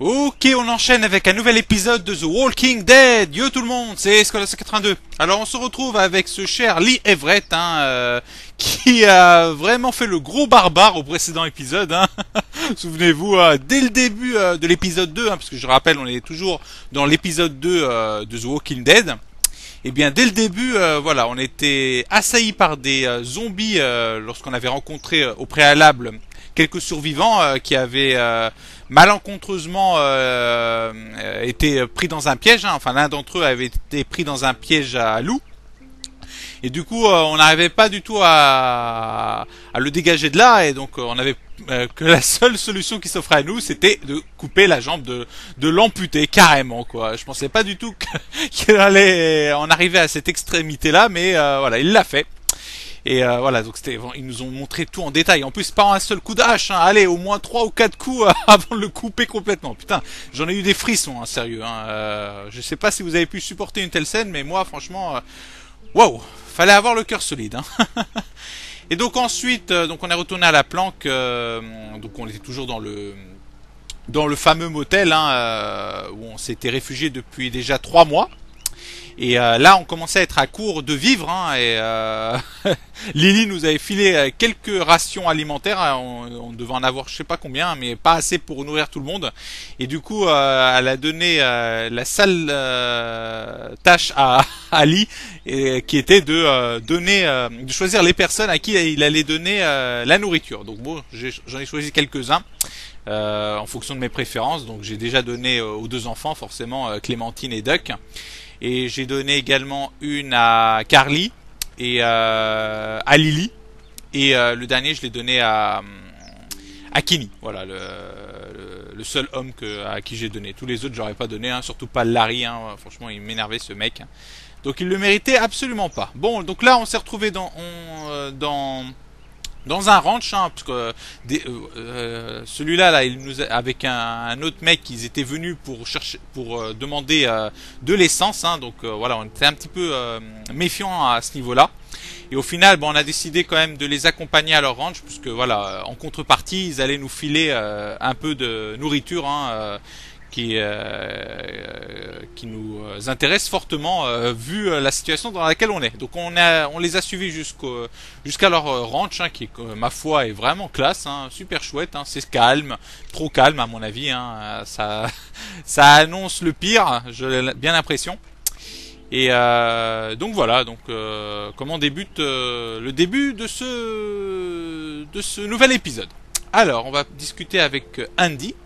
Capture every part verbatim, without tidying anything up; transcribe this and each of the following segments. Ok, on enchaîne avec un nouvel épisode de The Walking Dead. Yo tout le monde, c'est Squad cent quatre-vingt-deux. Alors on se retrouve avec ce cher Lee Everett, hein, euh, qui a vraiment fait le gros barbare au précédent épisode. Hein. Souvenez-vous, euh, dès le début euh, de l'épisode deux, hein, parce que je rappelle, on est toujours dans l'épisode deux euh, de The Walking Dead. Et bien dès le début, euh, voilà, on était assaillis par des euh, zombies euh, lorsqu'on avait rencontré euh, au préalable quelques survivants euh, qui avaient euh, malencontreusement euh, euh, été pris dans un piège. Hein. Enfin, l'un d'entre eux avait été pris dans un piège à loup. Et du coup, euh, on n'arrivait pas du tout à, à le dégager de là. Et donc, euh, on avait euh, que la seule solution qui s'offrait à nous, c'était de couper la jambe, de, de l'amputer carrément. Quoi. Je pensais pas du tout qu'il allait en arriver à cette extrémité-là. Mais euh, voilà, il l'a fait. Et euh, voilà, donc c'était, ils nous ont montré tout en détail. En plus, pas un seul coup de hache. Hein. Allez, au moins trois ou quatre coups avant de le couper complètement. Putain, j'en ai eu des frissons, hein, sérieux. Hein. Euh, je sais pas si vous avez pu supporter une telle scène, mais moi, franchement, waouh, wow, fallait avoir le cœur solide. Hein. Et donc ensuite, donc on est retourné à la planque. Euh, donc on était toujours dans le dans le fameux motel, hein, euh, où on s'était réfugié depuis déjà trois mois. Et euh, là, on commençait à être à court de vivre, hein, et euh, Lilly nous avait filé quelques rations alimentaires, on, on devait en avoir je sais pas combien, mais pas assez pour nourrir tout le monde. Et du coup, euh, elle a donné euh, la sale euh, tâche à Ali, et, qui était de euh, donner, euh, de choisir les personnes à qui il allait donner euh, la nourriture. Donc bon, j'en ai, ai choisi quelques-uns. Euh, en fonction de mes préférences, donc j'ai déjà donné euh, aux deux enfants forcément, euh, Clementine et Duck, et j'ai donné également une à Carley et euh, à Lilly, et euh, le dernier je l'ai donné à à Kenny, voilà le, le, le seul homme que, à qui j'ai donné. Tous les autres j'aurais pas donné, hein, surtout pas Larry, hein, franchement il m'énervait ce mec, donc il le méritait absolument pas. Bon, donc là on s'est retrouvé dans on, euh, dans Dans un ranch, hein, parce que euh, celui-là, là, il nous a, avec un, un autre mec, ils étaient venus pour chercher, pour euh, demander euh, de l'essence. Hein, donc euh, voilà, on était un petit peu euh, méfiant à ce niveau-là. Et au final, bon, on a décidé quand même de les accompagner à leur ranch, puisque voilà, en contrepartie, ils allaient nous filer euh, un peu de nourriture, hein, euh, qui euh, qui nous intéresse fortement euh, vu la situation dans laquelle on est. Donc on a on les a suivis jusqu'au jusqu'à leur ranch, hein, qui ma foi est vraiment classe, hein, super chouette, hein, c'est calme, trop calme à mon avis, hein, ça ça annonce le pire, j'ai bien l'impression. Et euh, donc voilà, donc euh, comment débute euh, le début de ce de ce nouvel épisode. Alors on va discuter avec Andy.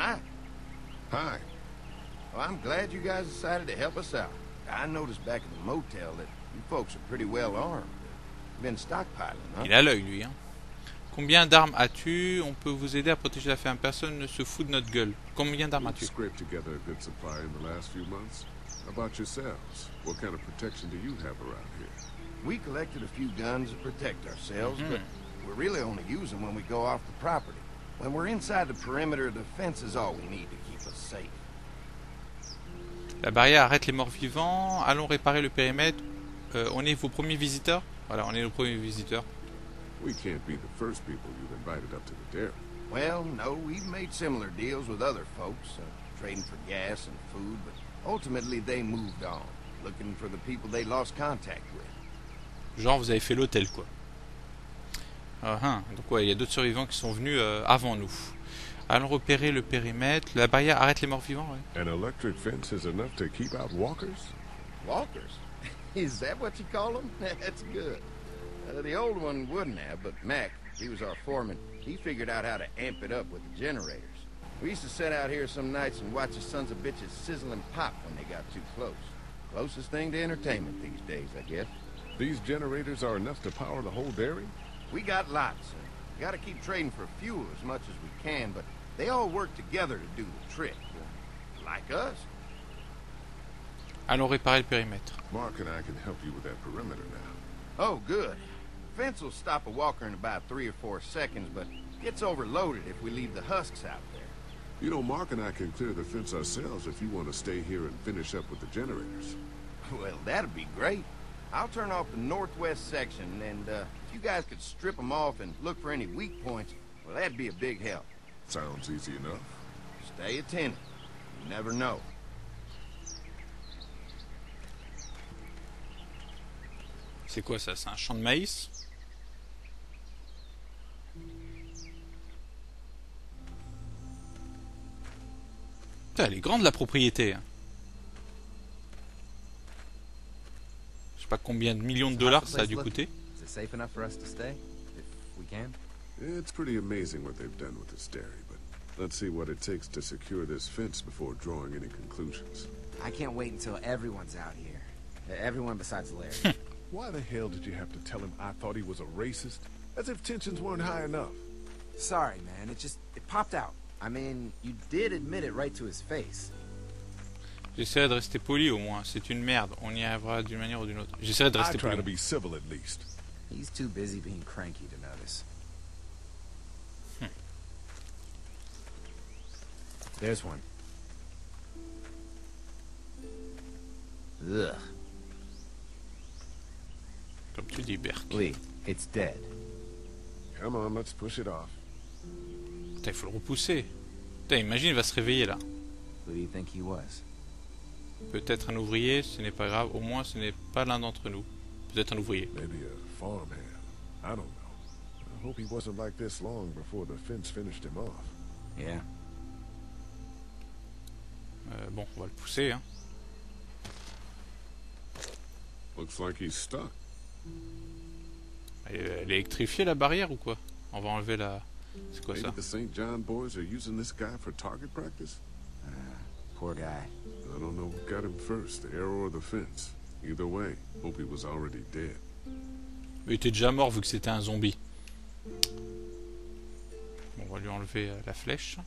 Hi. Hi. Well, I'm glad you guys decided to help us out. I noticed back at the motel that you folks are pretty well armed. You've been stockpiling, huh? Il a l'œil, lui, hein. Combien d'armes as-tu? On peut vous aider à protéger la ferme. Personne ne se fout de notre gueule. Combien d'armes as-tu? Scraped together a good supply in the last few months. How about yourselves? What kind of protection do you have around here? We collected a few guns to protect ourselves, mm-hmm. but we really only use them when we go off the property. When we're inside the perimeter, the fence is all we need to keep us safe. La barrière arrête les morts vivants. Allons réparer le périmètre. Euh, on est vos premiers visiteurs. Voilà, on est nos premiers visiteurs. We can't be the first people you've invited up to the dairy. Well, no, we've made similar deals with other folks, uh, trading for gas and food, but ultimately they moved on, looking for the people they lost contact with. Genre, vous avez fait l'hôtel, quoi. Uh -huh. Donc ouais, il y a d'autres survivants qui sont venus euh, avant nous. Allons repérer le périmètre. La barrière arrête les morts vivants. Ouais. An electric fence is enough to keep out walkers. Walkers? Is that what you call them? That's good. Uh, the old one wouldn't have, but Mac, he was our foreman. He figured out how to amp it up with the generators. We used to sit out here some nights and watch the sons of bitches sizzle and pop when they got too close. Closest thing to entertainment these days, I guess. These generators are enough to power the whole dairy? We got lots. We gotta keep trading for fuel as much as we can, but they all work together to do the trick. Like us. Allons réparer le périmètre. Mark and I can help you with that perimeter now. Oh, good. The fence will stop a walker in about three or four seconds, but it gets overloaded if we leave the husks out there. You know, Mark and I can clear the fence ourselves if you want to stay here and finish up with the generators. Well, that'd be great. I'll turn off the northwest section, and uh, if you guys could strip them off and look for any weak points, Well, that'd be a big help. Sounds easy enough. Stay attentive. You never know. C'est quoi ça? C'est un champ de maïs? Putain, elle est grande la propriété. Je sais pas combien de millions de dollars ça a dû coûter. It's pretty amazing what they've done with this dairy, but let's see what it takes to secure this fence before drawing any conclusions. I can't wait until everyone's out here. Everyone besides Larry. Why the hell did you have to tell him I thought he was a racist? As if tensions weren't high enough. Sorry, man. It just it popped out. I mean, you did admit it right to his face. J'essaierai de rester poli au moins. C'est une merde. On y arrivera d'une manière ou d'une autre. J'essaierai de rester poli. I try to be civil at least. He's too busy being cranky to notice. There's one. Ugh. Comme tu dis, Berk. Lee, it's dead. Come on, let's push it off. Putain, il faut le repousser. Putain, imagine, il va se réveiller là. Who do you think he was? Peut-être un ouvrier, ce n'est pas grave. Au moins, ce n'est pas l'un d'entre nous. Peut-être un ouvrier. Maybe a farmhand. I don't know. I hope he wasn't like this long before the fence finished him off. Yeah. Euh, bon, on va le pousser, hein. Looks like he's stuck. Elle, elle est électrifiée la barrière ou quoi? On va enlever la. C'est quoi ça? The Saint John boys are using this guy for target practice. Uh, poor guy. I don't know what got him first, the arrow or the fence. Either way, hope he was already dead. Mais il était déjà mort vu que c'était un zombie. Bon, on va lui enlever la flèche.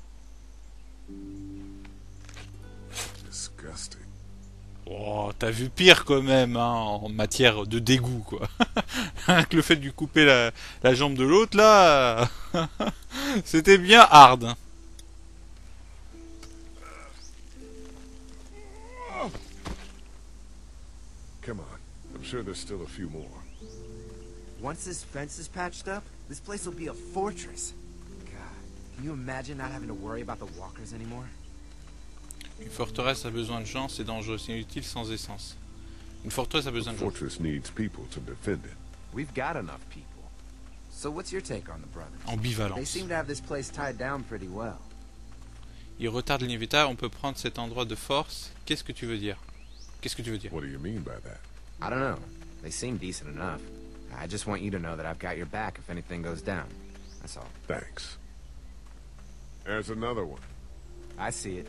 Disgusting. Oh, t'as vu pire quand même, hein, en matière de dégoût, quoi. Que le fait de lui couper la, la jambe de l'autre, là, c'était bien hard. Come on, I'm sure there's still a few more. Once this fence is patched up, this place will be a fortress. God, can you imagine not having to worry about the walkers anymore? Une forteresse a besoin de gens, c'est dangereux, c'est inutile sans essence. Une forteresse a besoin de gens. Ambivalence. Il retarde l'inévitable, on peut prendre cet endroit de force. Qu'est-ce que tu veux dire? Qu'est-ce que tu veux dire? What do you mean by that? I don't know. They seem decent enough. I just want you to know that I've got your back if anything goes down. That's all. Thanks. There's another one. I see it.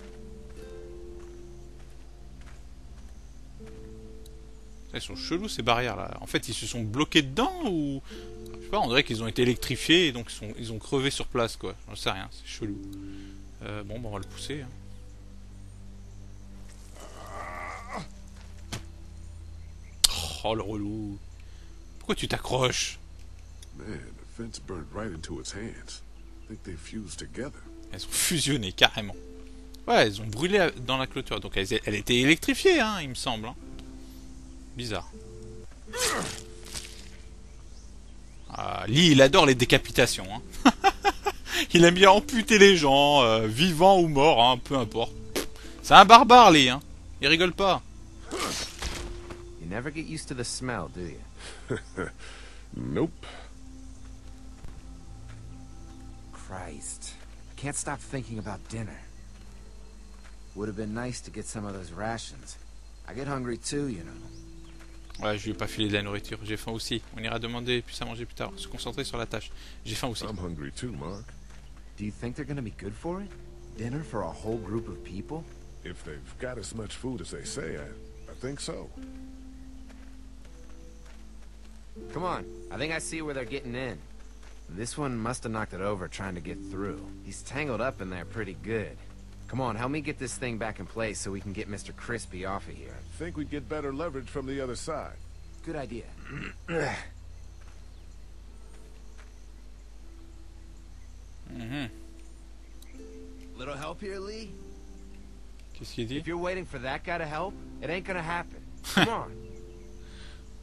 Ils sont chelous ces barrières là. En fait, ils se sont bloqués dedans ou. Je sais pas, on dirait qu'ils ont été électrifiés et donc ils, sont... ils ont crevé sur place quoi. J'en sais rien, c'est chelou. Euh, bon, bah, on va le pousser. Hein. Oh le relou. Pourquoi tu t'accroches? Elles ont fusionné carrément. Ouais, elles ont brûlé dans la clôture. Donc elle, elle était électrifiée, hein, il me semble. Hein. Bizarre. Ah, Lee, il adore les décapitations. Hein. Il aime bien amputer les gens, euh, vivants ou morts, hein, peu importe. C'est un barbare, Lee. Hein. Il rigole pas. You never get used to the smell, do you? Nope. Christ, I can't stop thinking about dinner. Would have been nice to get some of those rations. I get hungry too, you know. Ouais, je lui ai pas filé de la nourriture. J'ai faim aussi. On ira demander puis ça manger plus tard. Se concentrer sur la tâche. J'ai faim aussi. I'm hungry too, Mark. Do you think they're going to be good for it? Dinner for a whole group of people? If they've got as much food as they say, I, I think so. Come on. I think I see where they're getting in. This one must have knocked it over trying to get through. He's tangled up in there pretty good. Come on, help me get this thing back in place so we can get Mister Crispy off of here. I think we'd get better leverage from the other side. Good idea. Mm-hmm. Little help here, Lee? Qu'est-ce qu'il dit? If you're waiting for that guy to help, it ain't gonna happen. Come on.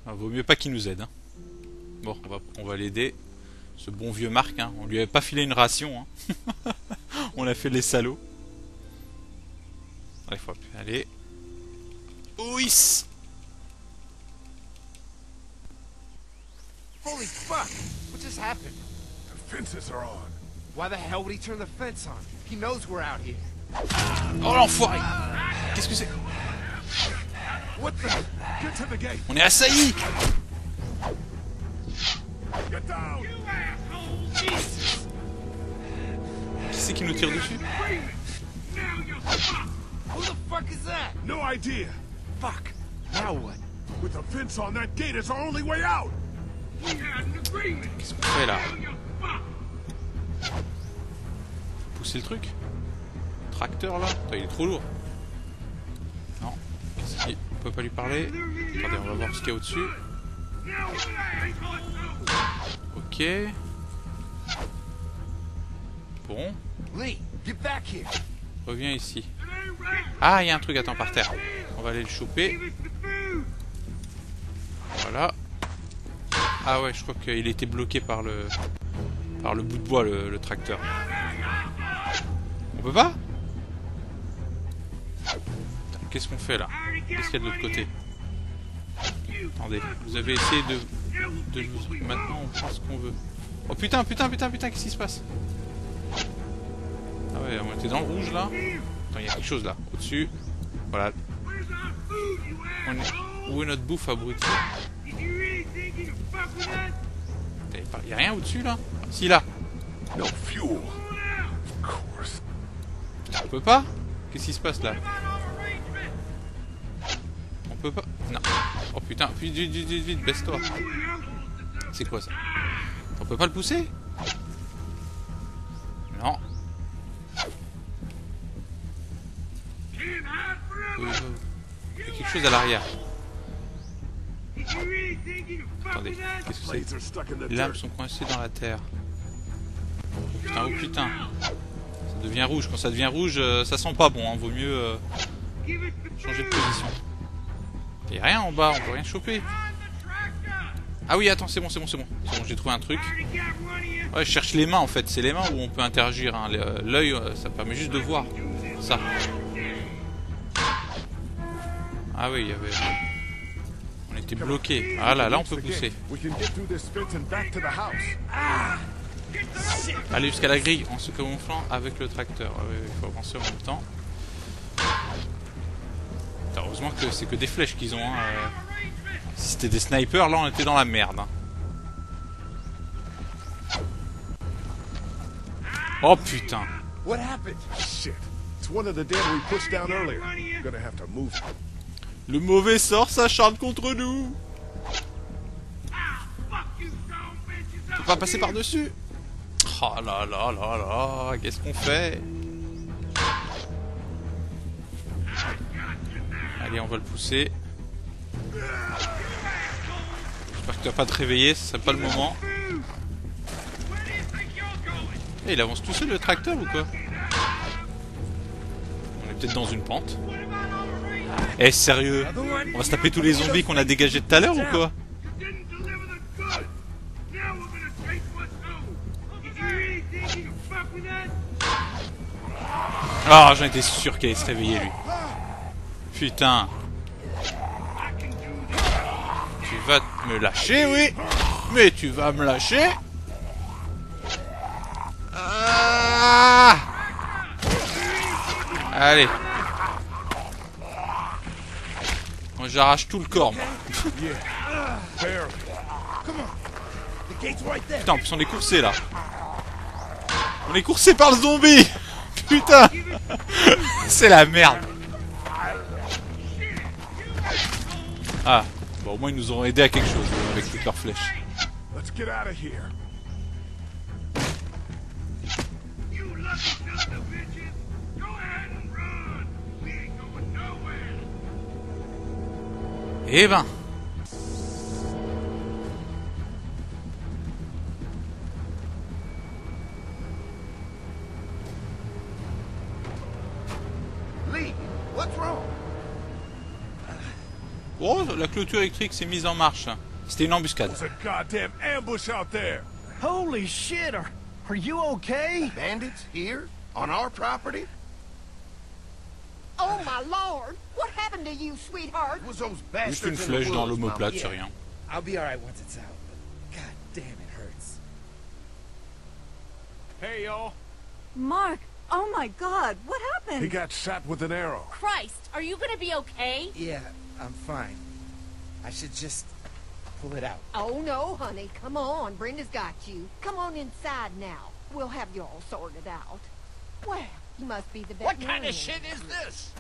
Ah, vaut mieux pas qu'il nous aide, hein. Bon, on va on va l'aider. Ce bon vieux Marc, hein. On lui avait pas filé une ration. Hein. On a fait les salauds. Il faut appuyer. Allez. Oui. Holy fuck! What just happened? The fences are on. Why the hell would he turn the fence on? He knows we're out here. Oh l'enfoiré! Qu'est-ce que c'est? What the? Get to the gate. On est assaillis. Get down. Qui c'est qui nous tire dessus? Who the fuck is that? No idea. Fuck. Now what? With the fence on that gate, it's our only way out. We had an agreement. Qu'est-ce qu'on fait là? Faut pousser le truc. Le tracteur là. Attends, il est trop lourd. Non. Qu'est-ce qu'il... On peut pas lui parler. Attendez, on va voir ce qu'il y a au-dessus. Ok. Bon. Reviens ici. Ah, il y a un truc, attends, par terre. On va aller le choper. Voilà. Ah ouais, je crois qu'il était bloqué par le par le bout de bois, le, le tracteur. On peut pas? Qu'est-ce qu'on fait là? Qu'est-ce qu'il y a de l'autre côté? Attendez, vous avez essayé de... de vous... Maintenant, on prend ce qu'on veut. Oh putain, putain, putain, putain, qu'est-ce qui se passe? Ah ouais, on était dans le rouge là. Attends, il y a quelque chose là, au-dessus. Voilà. On est... Où est notre bouffe, abruti? Il y a rien au-dessus là? Ah, si, là. No fuel. Putain, on peut pas? Qu'est-ce qui se passe là? On peut pas? Non. Oh putain, vite, vite, vite, vite, vite, baisse-toi. C'est quoi ça? On peut pas le pousser? Non. Il y a quelque chose à l'arrière. Attendez, qu'est-ce que c'est? Les lames sont coincées dans la terre. Oh putain, oh putain. Ça devient rouge. Quand ça devient rouge, euh, ça sent pas bon. Hein. Vaut mieux euh, changer de position. Il n'y a rien en bas, on peut rien choper. Ah oui, attends, c'est bon, c'est bon, c'est bon. C'est bon, j'ai trouvé un truc. Ouais, je cherche les mains en fait. C'est les mains où on peut interagir. Hein. L'œil, ça permet juste de voir. Ça. Ah oui, il y avait... On était bloqué. Ah là, là on peut pousser. Aller jusqu'à la grille en se camouflant avec le tracteur. Ah oui, il faut avancer en même temps. Attends, heureusement que c'est que des flèches qu'ils ont. Hein. Si c'était des snipers, là on était dans la merde. Oh putain. Le mauvais sort s'acharne contre nous. On peut pas passer par-dessus. Oh là là là là, qu'est-ce qu'on fait? Allez, on va le pousser. J'espère que tu vas pas te réveiller, ce serait pas le moment. Et il avance tout seul le tracteur ou quoi? On est peut-être dans une pente. Eh hey, sérieux, on va se taper tous les zombies qu'on a dégagés tout à l'heure ou quoi? Ah, oh, j'en étais sûr qu'il allait se réveiller lui. Putain. Tu vas me lâcher, oui. Mais tu vas me lâcher. Ah. Allez. Moi j'arrache tout le corps moi. Putain, en plus on est coursé là. On est coursé par le zombie. Putain. C'est la merde. Ah, bon au moins ils nous ont aidé à quelque chose avec toutes leurs flèches. Eh ben. Oh, la clôture électrique s'est mise en marche. C'était une embuscade. Holy shit, are, are you okay? Bandits here? On our property? Oh my lord! What happened to you, sweetheart? Was those bastards? Juste une flèche dans l'omoplate, c'est rien. I'll be alright once it's out, but god damn it hurts. Hey y'all. Mark, oh my god, what happened? He got shot with an arrow. Christ, are you gonna be okay? Yeah, I'm fine. I should just pull it out. Oh no, honey, come on. Brenda's got you. Come on inside now. We'll have you all sorted out. Well, you must be the best. What kind of shit is this?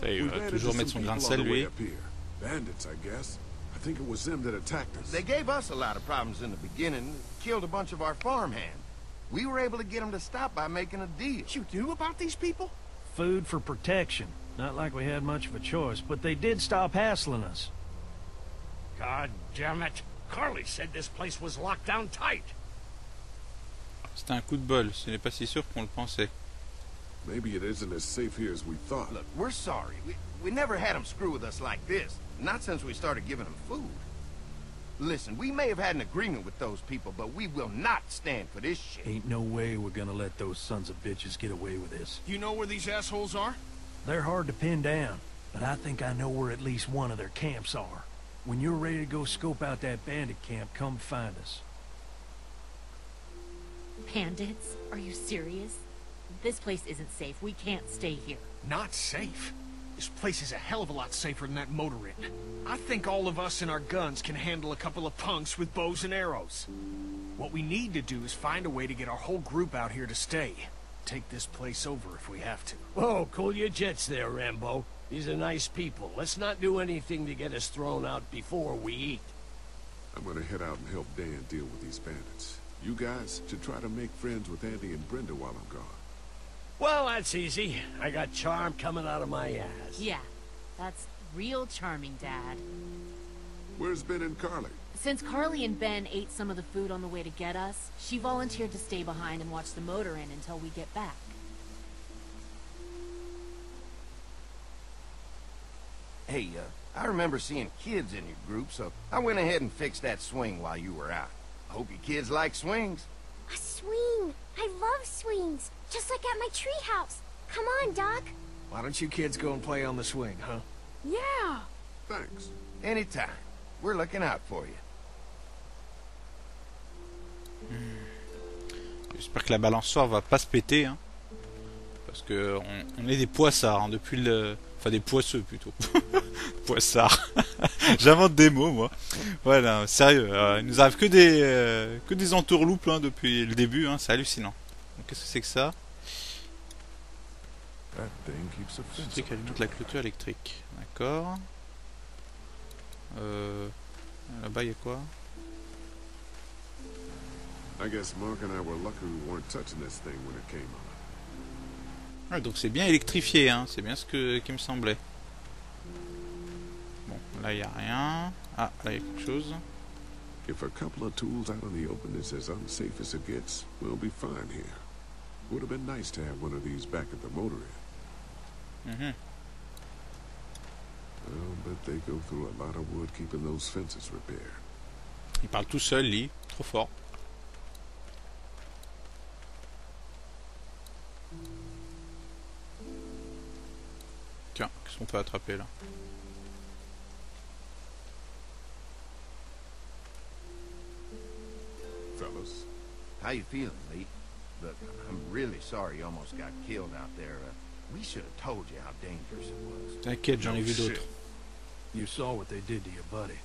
Ça y va, toujours mettre son grain de sel, lui. Bandits, I guess. I think it was them that attacked us. They gave us a lot of problems in the beginning. Killed a bunch of our farmhands. We were able to get them to stop by making a deal. What you do about these people? Food for protection. Not like we had much of a choice, but they did stop hassling us. God damn it. Carley said this place was locked down tight. C'était un coup de bol. Ce n'est pas si sûr qu'on le pensait. Maybe it isn't as safe here as we thought. Look, we're sorry. We, we never had them screw with us like this. Not since we started giving them food. Listen, we may have had an agreement with those people, but we will not stand for this shit. Ain't no way we're gonna let those sons of bitches get away with this. You know where these assholes are? They're hard to pin down, but I think I know where at least one of their camps are. When you're ready to go scope out that bandit camp, come find us. Bandits? Are you serious? This place isn't safe. We can't stay here. Not safe? This place is a hell of a lot safer than that motor inn. I think all of us and our guns can handle a couple of punks with bows and arrows. What we need to do is find a way to get our whole group out here to stay. Take this place over if we have to. Whoa, cool your jets there, Rambo. These are nice people. Let's not do anything to get us thrown out before we eat. I'm gonna head out and help Dan deal with these bandits. You guys should try to make friends with Andy and Brenda while I'm gone. Well, that's easy. I got charm coming out of my ass. Yeah, that's real charming, Dad. Where's Ben and Carley? Since Carley and Ben ate some of the food on the way to get us, she volunteered to stay behind and watch the motor inn until we get back. Hey, uh, I remember seeing kids in your group, so I went ahead and fixed that swing while you were out. I hope your kids like swings. A swing! I love swings! Just like at my treehouse. Come on, Doc. Why don't you kids go and play on the swing, huh? Yeah. Thanks. Anytime. We're looking out for you. Hmm. J'espère que la balançoire va pas se péter, hein. Parce que on, on est des poissards, hein, depuis le... Enfin, des poisseux, plutôt. Poissards. J'invente des mots, moi. Voilà, sérieux. Euh, il nous arrive que des, euh, que des entourloupes, hein, depuis le début, hein. C'est hallucinant. Qu'est-ce que c'est que ça? Ce truc alimente la clôture électrique. D'accord. Euh, Là-bas, il y a quoi? Ah, donc c'est bien électrifié, hein. C'est bien ce que, qui me semblait. Bon, là, il n'y a rien. Ah, là, il y a quelque chose. If a couple of tools out in the open is as unsafe as it gets, we'll be fine here. Would have been nice to have one of these back at the motor inn. Mm-hmm. I'll bet they go through a lot of wood keeping those fences repaired. Il parle tout seul, Lee. Trop fort. Tiens, qu'est-ce qu'on peut attraper là? Fellas. How you feeling, Lee? Look, I'm really sorry you almost got killed out there. Uh, we should have told you how dangerous it was. T'inquiète, j'en ai vu d'autres. You saw what they did to your buddy.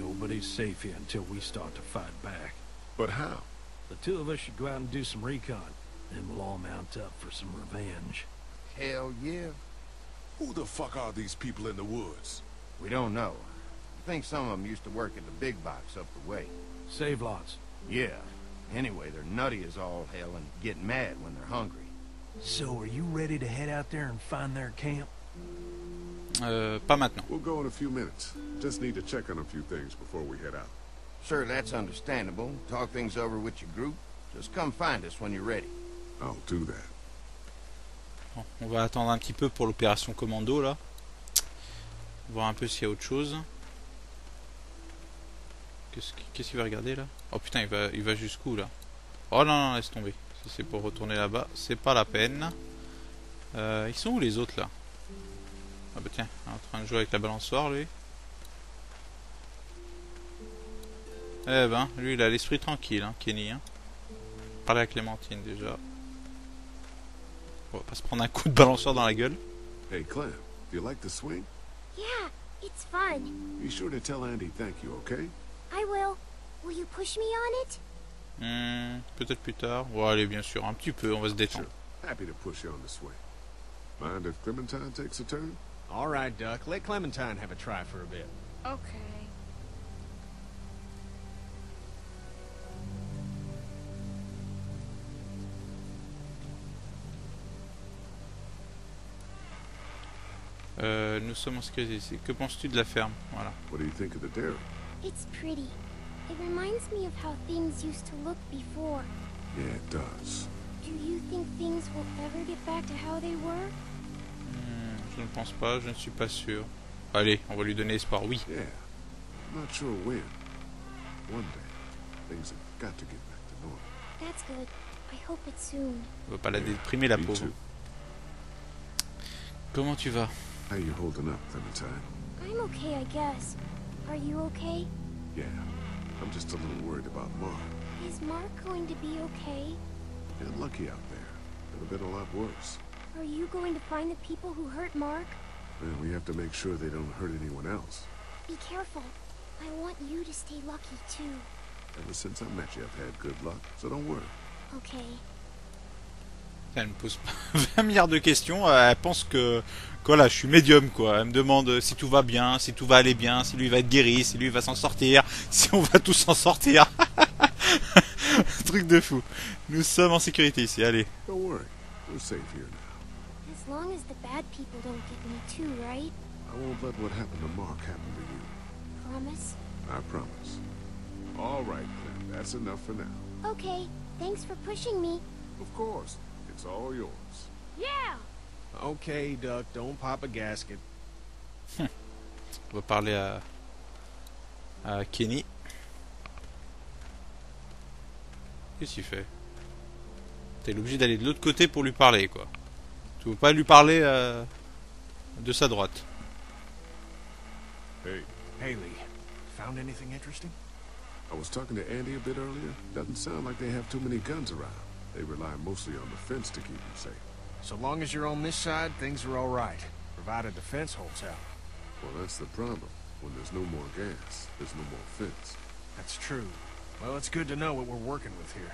Nobody's safe here until we start to fight back. But how? The two of us should go out and do some recon. Then we'll all mount up for some revenge. Hell yeah. Who the fuck are these people in the woods? We don't know. I think some of them used to work at the big box up the way. Save-Lots. Yeah. Anyway, they're nutty as all hell and get mad when they're hungry. So, are you ready to head out there and find their camp? Euh, pas maintenant. We'll go in a few minutes. Just need to check on a few things before we head out. Sure, that's understandable. Talk things over with your group. Just come find us when you're ready. I'll do that. Bon, on va attendre un petit peu pour l'opération commando, là. Voir un peu s'il y a autre chose. Qu'est-ce qu'il va regarder là? Oh putain, il va, il va jusqu'où là? Oh non, non, laisse tomber. Si c'est pour retourner là-bas, c'est pas la peine. Euh, ils sont où les autres là? Ah bah tiens, en train de jouer avec la balançoire lui. Eh ben, lui il a l'esprit tranquille, hein, Kenny. Hein. Parler à Clémentine déjà. On va pas se prendre un coup de balançoire dans la gueule. Hey Clem, do you like the swing? Yeah, it's fun. Be sure to tell Andy thank you, okay? I will. Will you push me on it? Hmm, peut-être plus tard. Ouais, allez, bien sûr, un petit peu, on va se détendre. Happy to push you on the swing. Mind if Clementine takes a turn? All right, Duck, let Clementine have a try for a bit. Okay. Euh, nous sommes en sécurité ici. Que penses-tu de la ferme? Voilà. What do you think of the dairy? It's pretty. It reminds me of how things used to look before. Yeah, it does. Do you think things will ever get back to how they were? Hmm, je ne pense pas. Je ne suis pas sûr. Allez, on va lui donner espoir. Oui. Yeah. I'm not sure when. One day, things have got to get back to normal. That's good. I hope it's soon. On va pas la déprimer, la pauvre. Comment tu vas? How you holding up, Clementine? I'm okay, I guess. Are you okay? Yeah. I'm just a little worried about Mark. Is Mark going to be okay? Been lucky out there. Could have been a lot worse. Are you going to find the people who hurt Mark? Well, we have to make sure they don't hurt anyone else. Be careful. I want you to stay lucky, too. Ever since I met you, I've had good luck, so don't worry. Okay. Elle me pose vingt milliards de questions, elle pense que, que là, je suis médium, quoi. Elle me demande si tout va bien, si tout va aller bien, si lui va être guéri, si lui va s'en sortir, si on va tous s'en sortir. Truc de fou. Nous sommes en sécurité ici, allez. It's all yours. Yeah. Okay, Duck, don't pop a gasket. Hmm. On va parler à, à Kenny. Qu'est-ce qu'il fait? T'es obligé d'aller de l'autre côté pour lui parler, quoi. Tu veux pas lui parler euh, de sa droite. Hey. Hey, Lee. Found anything interesting? I was talking to Andy a bit earlier. Doesn't sound like they have too many guns around. They rely mostly on the fence to keep them safe. So long as you're on this side, things are all right, provided the fence holds out. Well, that's the problem. When there's no more gas, there's no more fence. That's true. Well, it's good to know what we're working with here.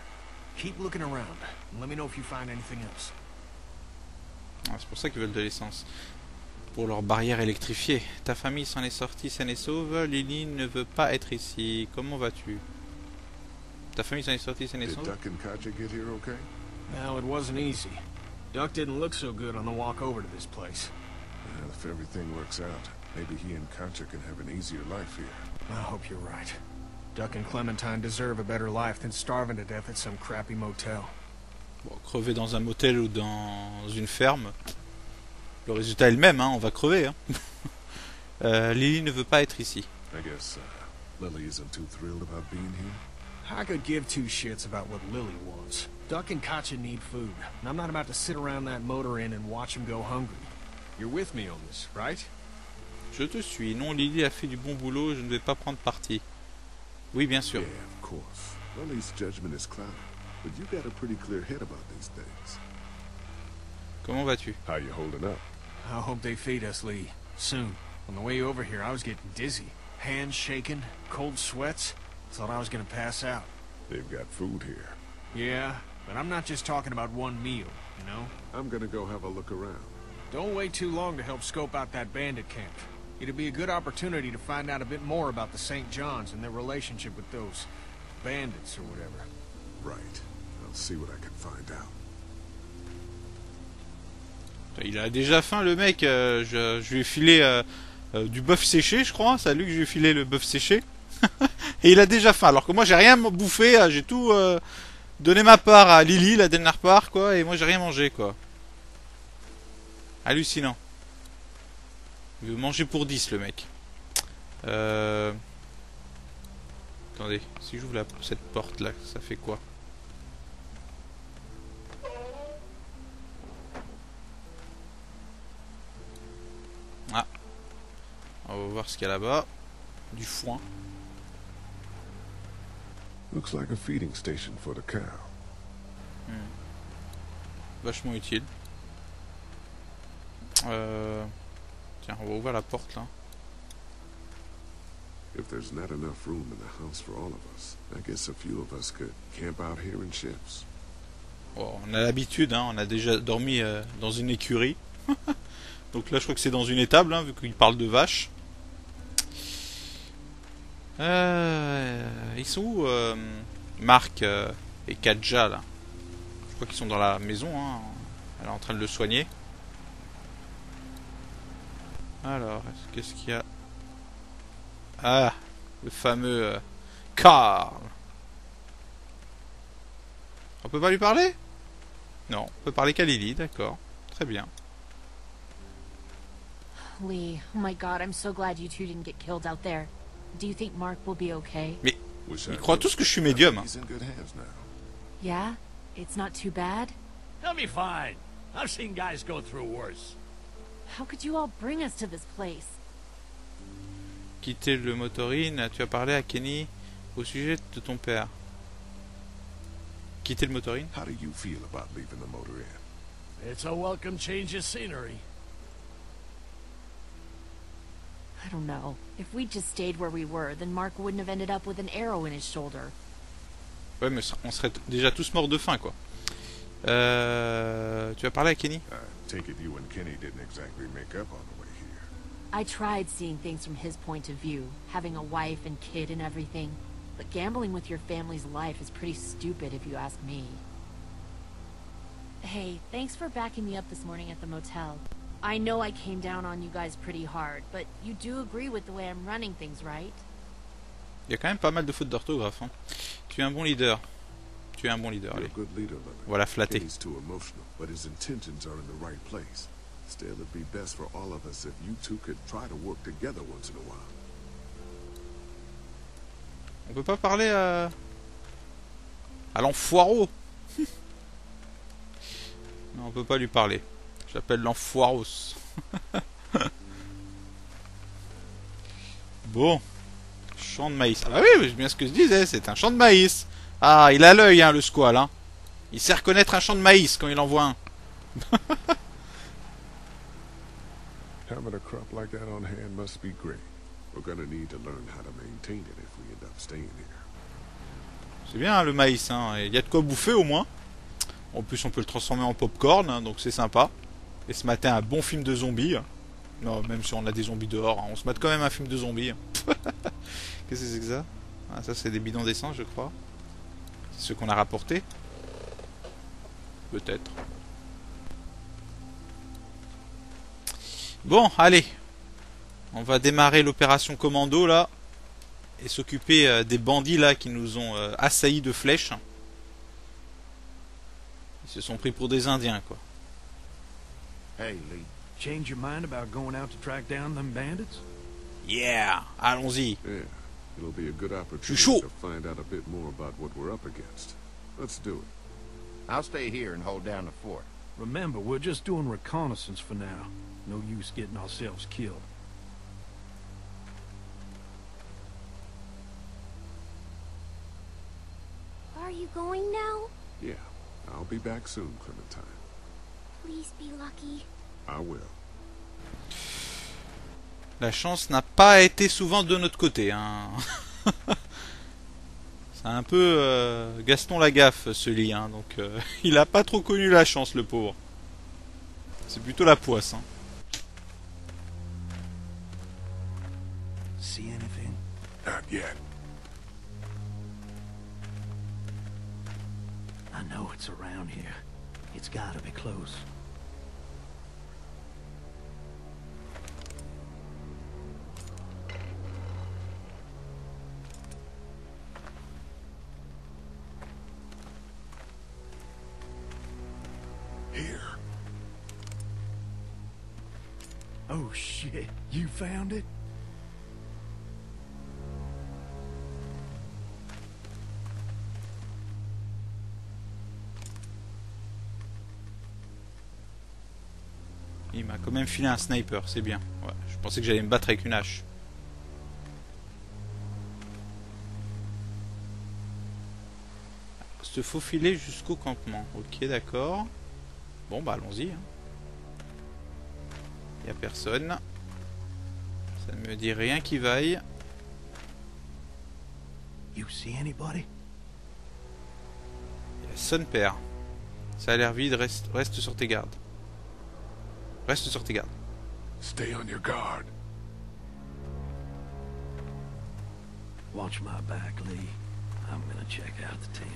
Keep looking around, and let me know if you find anything else. Ah, c'est pour ça qu'ils veulent de l'essence. Pour leur barrière électrifiée. Ta famille s'en est sortie saine et sauve. Lilly ne veut pas être ici. Comment vas-tu? Ta famille s'en est sortie, c'est naissant. Did Duck and Katjaa get here okay? No, it wasn't easy. Duck didn't look so good on the walk over to this place. Well, if everything works out, maybe he and Katjaa can have an easier life here. I hope you're right. Duck and Clementine deserve a better life than starving to death at some crappy motel. Bon, crever dans un motel ou dans une ferme, le résultat est le même, hein, on va crever. Hein. euh, Lilly ne veut pas être ici. I guess uh, Lilly isn't too thrilled about being here. I could give two shits about what Lilly wants. Duck and Katjaa need food, and I'm not about to sit around that motor inn and watch them go hungry. You're with me on this, right? Je te suis. Non, Lilly a fait du bon boulot. Je ne vais pas prendre parti. Oui, bien sûr. Yeah, of course. Lilly's judgment is clouded, but you got a pretty clear head about these things. Comment vas-tu? How you holding up? I hope they feed us, Lee. Soon. On the way over here, I was getting dizzy, hands shaking, cold sweats. Thought I was gonna pass out. They've got food here. Yeah, but I'm not just talking about one meal, you know? I'm gonna go have a look around. Don't wait too long to help scope out that bandit camp. It'll be a good opportunity to find out a bit more about the Saint Johns and their relationship with those bandits or whatever. Right. I'll see what I can find out. Il a déjà faim, le mec. Euh, je, je lui ai filé euh, euh, du bœuf séché, je crois. C'est à lui que je lui ai filé le bœuf séché. Et il a déjà faim, alors que moi j'ai rien bouffé, j'ai tout euh, donné ma part à Lilly, la dernière part, quoi, et moi j'ai rien mangé, quoi. Hallucinant. Il veut manger pour dix, le mec. Euh... Attendez, si j'ouvre cette porte là, ça fait quoi? On va voir ce qu'il y a là-bas. Du foin. Looks like a feeding station for the cow. Hmm. Vachement utile. Euh... Tiens, on va ouvrir la porte là. If there's not enough room in the house for all of us, I guess a few of us could camp out here in shifts. Oh, on a l'habitude, hein, on a déjà dormi euh, dans une écurie. Donc là, je crois que c'est dans une étable, hein, vu qu'il parle de vaches. Euh, ils sont où, euh, Mark euh, et Katjaa, là? Je crois qu'ils sont dans la maison, hein. Elle est en train de le soigner. Alors, qu'est-ce qu'il y a? Ah, le fameux euh, Carl. On peut pas lui parler? Non, on peut parler qu'à Lilly, d'accord. Très bien. Lee, oh my god, I'm so glad you two didn't get killed out there. Do you think Mark will be okay? Mais ils croient tous que je suis médium. Yeah, it's not too bad. He'll be fine. I've seen guys go through worse. How could you all bring us to this place? Quitter le motorine, tu as parlé à Kenny au sujet de ton père. Quitter le motorine? How do you feel about leaving the motor inn? It's a welcome change of scenery. I don't know. If we just stayed where we were, then Mark wouldn't have ended up with an arrow in his shoulder. Ouais, mais on serait déjà tous morts de faim, quoi. Euh, tu as parlé à Kenny? I take it you and Kenny didn't exactly make up on the way here. I tried seeing things from his point of view, having a wife and kid and everything. But gambling with your family's life is pretty stupid, if you ask me. Hey, thanks for backing me up this morning at the motel. I know I came down on you guys pretty hard, but you do agree with the way I'm running things, right? Il y a quand même pas mal de fautes d'orthographe, hein. Tu es un bon leader. Tu es un bon leader, allez. Voilà, flatté. He's too emotional, but his intentions are in the right place. Still, it'd be best for all of us if you two could try to work together once in a while. On peut pas parler à... à l'enfoireau. Non, on peut pas lui parler. Je l'appelle l'enfoiros. Bon. Champ de maïs. Ah bah oui, c'est bien ce que je disais, c'est un champ de maïs. Ah, il a l'œil, hein, le squal. Hein. Il sait reconnaître un champ de maïs quand il en voit un. Having a crop like that on hand must be great. We're gonna need to learn how to maintain it if we end up staying here. C'est bien, hein, le maïs, hein. Il y a de quoi bouffer au moins. En plus, on peut le transformer en popcorn, hein, donc c'est sympa. Et ce matin, un bon film de zombies. Non, même si on a des zombies dehors, hein, on se mate quand même un film de zombies. Qu'est-ce que c'est que ça? Ah, ça, c'est des bidons d'essence, je crois. C'est ce qu'on a rapporté. Peut-être. Bon, allez. On va démarrer l'opération commando, là. Et s'occuper euh, des bandits, là, qui nous ont euh, assaillis de flèches. Ils se sont pris pour des Indiens, quoi. Hey Lee, change your mind about going out to track down them bandits? Yeah, allons-y. Yeah, it'll be a good opportunity to find out a bit more about what we're up against. Let's do it. I'll stay here and hold down the fort. Remember, we're just doing reconnaissance for now. No use getting ourselves killed. Are you going now? Yeah, I'll be back soon, Clementine. La chance n'a pas été souvent de notre côté, hein. C'est un peu euh, Gaston Lagaffe ce lit, hein, donc euh, il a pas trop connu la chance, le pauvre. C'est plutôt la poisse, hein. See anything? Not yet. I know it's around here. It's gotta be close. Here. Oh shit, you found it? Il m'a quand même filé un sniper, c'est bien. Ouais, je pensais que j'allais me battre avec une hache. Se faufiler jusqu'au campement. Ok, d'accord. Bon, bah allons-y. Il n'y a personne. Ça ne me dit rien qui vaille. You see anybody? Son père. Ça a l'air vide, reste, reste sur tes gardes. Reste sur tes gardes. Stay on your guard. Watch my back, Lee. I'm gonna check out the tent.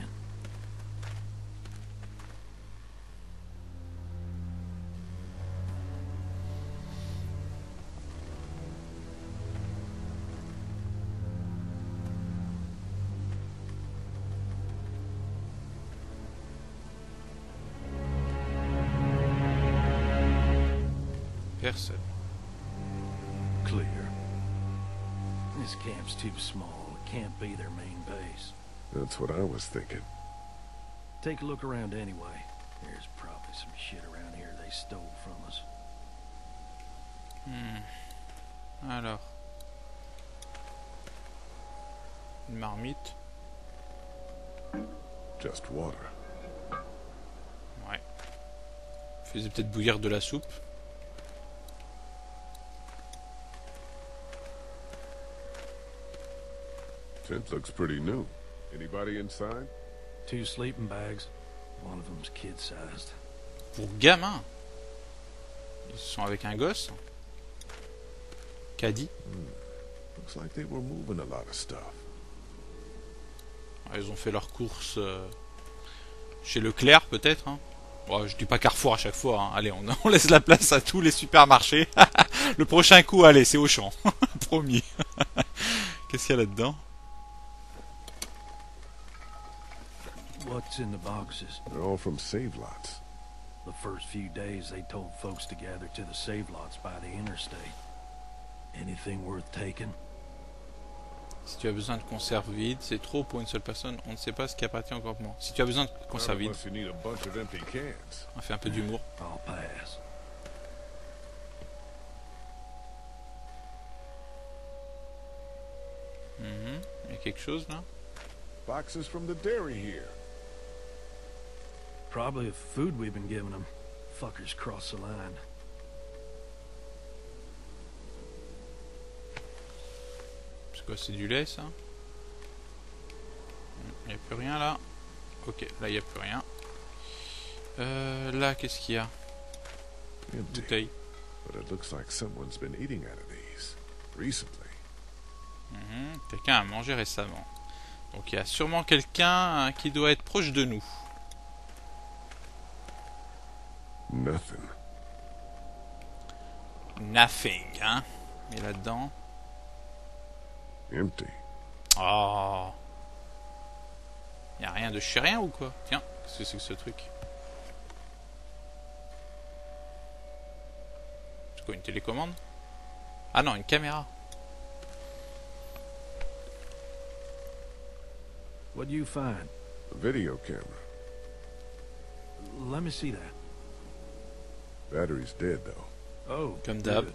Personne. Clear. This camp's too small. It can't be their main base. That's what I was thinking. Take a look around anyway. There's probably some shit around here they stole from us. Hmm. Alors. Une marmite. Just water. Ouais. Faisait peut-être bouillir de la soupe. Tent looks pretty new. Anybody inside? Two sleeping bags. One of them's kid-sized. Pour gamins. Ils sont avec un gosse. Caddy. Mm. Looks like they were moving a lot of stuff. Ils ont fait leurs courses euh, chez Leclerc peut-être. Hein. Bon, je dis pas Carrefour à chaque fois. Hein. Allez, on, on laisse la place à tous les supermarchés. Le prochain coup, allez, c'est Auchan. Promis. Qu'est-ce qu'il y a là-dedans? What's in the boxes? They're all from Save-Lots. The first few days they told folks to gather to the Save-Lots by the interstate. Anything worth taking? Si tu as besoin de conserve vide, c'est trop pour une seule personne. On ne sait pas ce qui appartient au campement. Si tu as besoin de conserve vide, on fait un peu d'humour. I'll pass. Mm-hmm. Il y a quelque chose là? Boxes from the dairy here. Probably the food we've been giving them. Fuckers cross the line. C'est quoi, c'est du lait ça? Il n'y a plus rien là. Ok, là il n'y a plus rien. Euh, là qu'est-ce qu'il y a? Une bouteille. But it looks like someone's been eating out of these recently. Mm-hmm. Quelqu'un a mangé récemment. Donc il y a sûrement quelqu'un qui doit être proche de nous. Nothing. Nothing, hein. Et là-dedans. Empty. Oh. Il n'y a rien de chez rien ou quoi? Tiens, qu'est-ce que c'est que ce truc? C'est quoi, une télécommande? Ah non, une caméra. What do you find? A video camera. Let me see that. Battery's dead, though. Oh, come dab.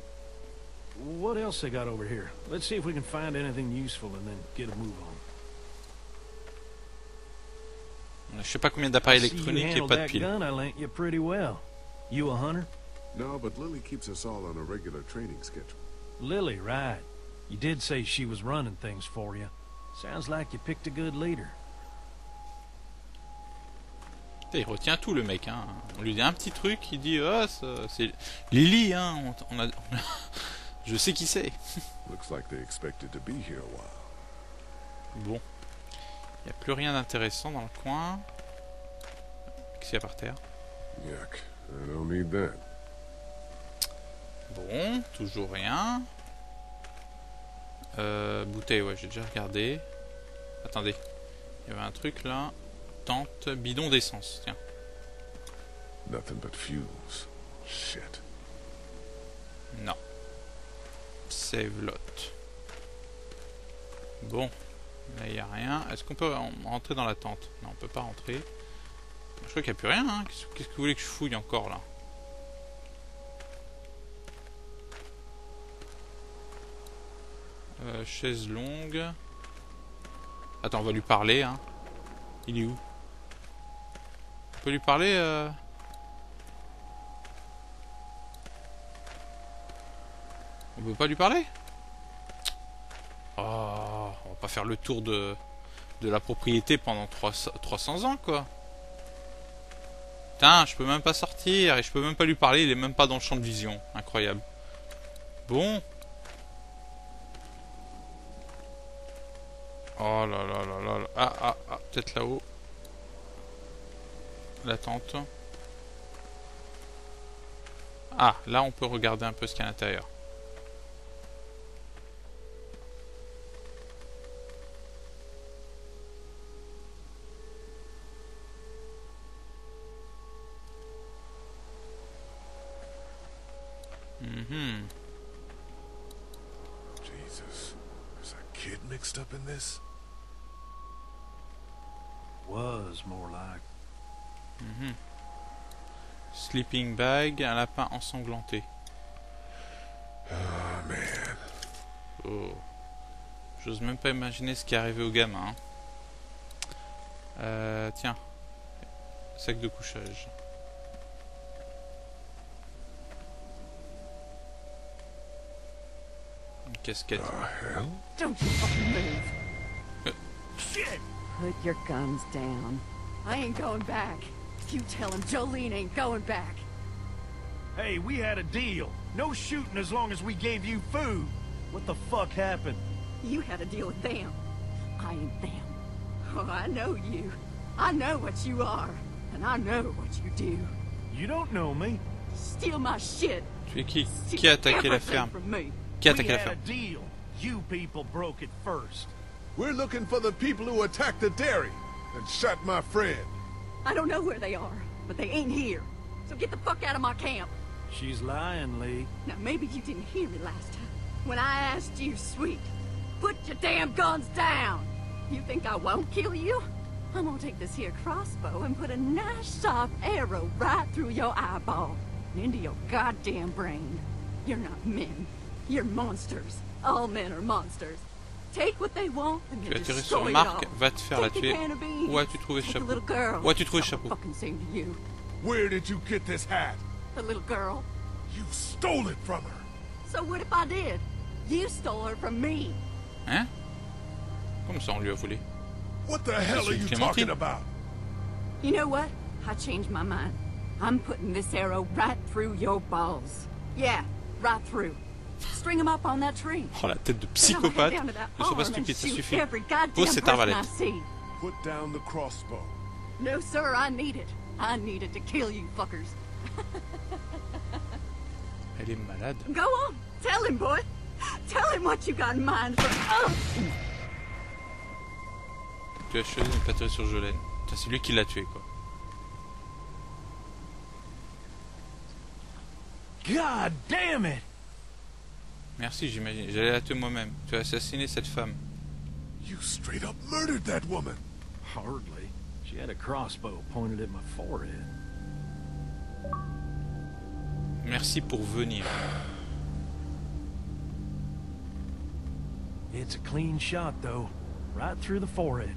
What else they got over here? Let's see if we can find anything useful and then get a move on. Je sais pas combien d'appareils électroniques et pas de piles. I lent you pretty well. You a hunter? No, but Lilly keeps us all on a regular training schedule. Lilly, right? You did say she was running things for you. Sounds like you picked a good leader. Il retient tout le mec, hein. On lui dit un petit truc, il dit ah oh, c'est Lilly, hein. On, on a, on a... je sais qui c'est. Bon, il n'y a plus rien d'intéressant dans le coin. Qu'est-ce qu'il y a par terre? Yuck. I don't need that. Bon, toujours rien. Euh, bouteille, ouais, j'ai déjà regardé. Attendez, il y avait un truc là. Tente, bidon d'essence, tiens. Nothing but fuels. Shit. Non. Save-Lot. Bon, là il n'y a rien. Est-ce qu'on peut rentrer dans la tente? Non, on peut pas rentrer. Je crois qu'il n'y a plus rien, hein. Qu'est-ce que vous voulez que je fouille encore là? Euh, chaise longue. Attends, on va lui parler, hein. Il est où? On peut lui parler euh... On peut pas lui parler? Oh, on va pas faire le tour de, de la propriété pendant trois cents ans, quoi. Putain, je peux même pas sortir et je peux même pas lui parler, il est même pas dans le champ de vision. Incroyable. Bon. Oh là là là là là. Ah ah ah, peut-être là-haut. La tente. Ah, là on peut regarder un peu ce qu'il y a à l'intérieur. Mm-hmm. Jesus, is a kid mixed up in this? Was more like. Mm-hmm. Sleeping bag, un lapin ensanglanté. Oh man. Oh. J'ose même pas imaginer ce qui est arrivé au gamin. Hein. Euh, tiens, sac de couchage. Casquette. Don't move. Shit. Put your guns down. I ain't going back. You tell him Jolene ain't going back. Hey, we had a deal. No shooting as long as we gave you food. What the fuck happened? You had a deal with them. I ain't them. Oh, I know you. I know what you are. And I know what you do. You don't know me. Steal my shit. Tu es qui? Qui a attaqué la ferme? Qui a attaqué la ferme? You people broke it first. We're looking for the people who attacked the dairy and shot my friend. I don't know where they are, but they ain't here. So get the fuck out of my camp. She's lying, Lee. Now maybe you didn't hear me last time when I asked you, sweet, put your damn guns down. You think I won't kill you? I'm gonna take this here crossbow and put a nice sharp arrow right through your eyeball and into your goddamn brain. You're not men. You're monsters. All men are monsters. Take what they want and get destroyed. Mark, va te faire la tuer. Où as-tu trouvé ce chapeau? Où as-tu trouvé ce chapeau? Where did you get this hat? The little girl. You stole it from her. So what if I did? You stole her from me. Hein? Comme ça on lui a volé? What the hell are you talking about? You know what? I changed my mind. I'm putting this arrow right through your balls. Yeah, right through. Oh, la tête de psychopathe. Ne sois pas stupide, ça suffit. Pose cette arbalète. No sir, I need it. I need it to kill you fuckers. Elle est malade. Go on, tell him boy. Tell him what you got in mind for. Tu as choisi de ne pas tirer sur Jolene. C'est lui qui l'a tué, quoi. God damn it. Merci, j'imagine. J'allais la tuer moi-même. Tu as assassiné cette femme. You straight up murdered that woman. Hardly. She had a crossbow pointed at my forehead. Merci pour venir. It's a clean shot though, right through the forehead.